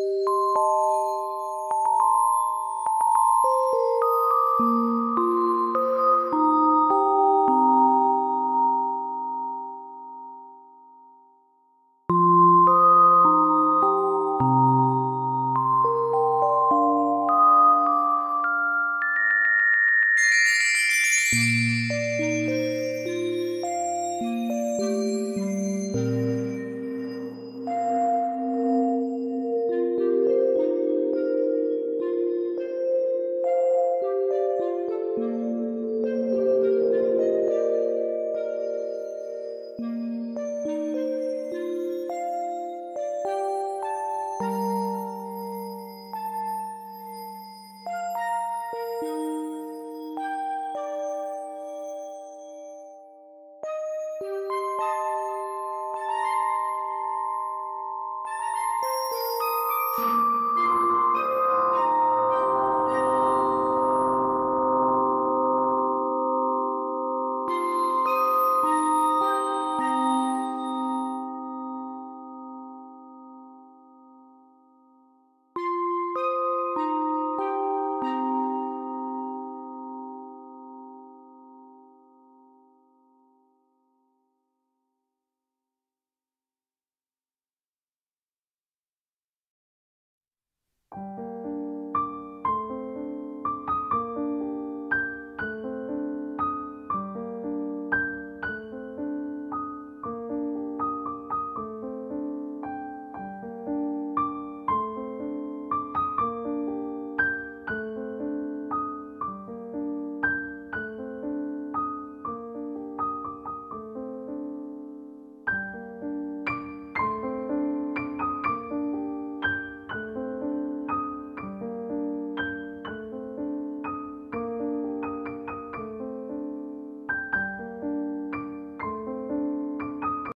You